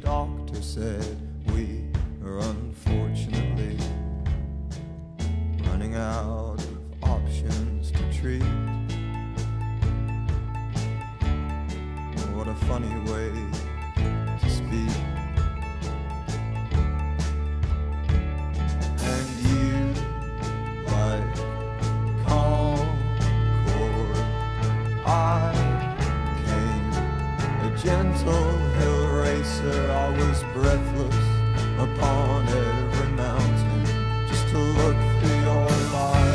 doctor said we are unfortunately running out of options to treat. What a funny way to speak. And you, like Concord, I came a gentle hill racer. I was breathless upon every mountain just to look for your light.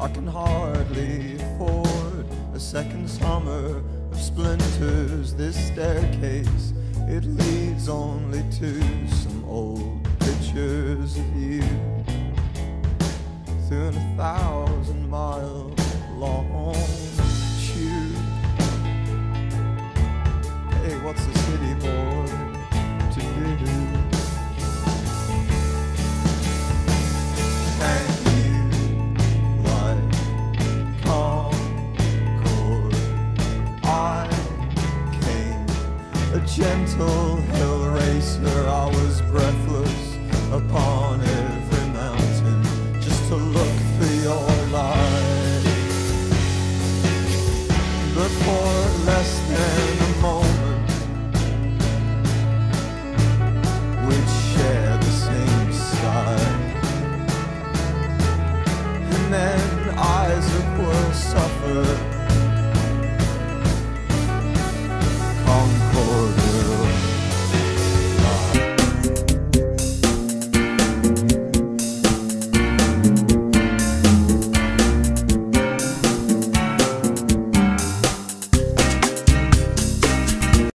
I can hardly afford a second summer of splinters. This staircase, it leads only to some old pictures of you through a 1,000-mile long tube. Hey, what's the city boy to do? Gentle hill racer, I was breathless upon every mountain just to look for your light. But for less than a moment, we'd share the same sky, and then Isaac will suffer.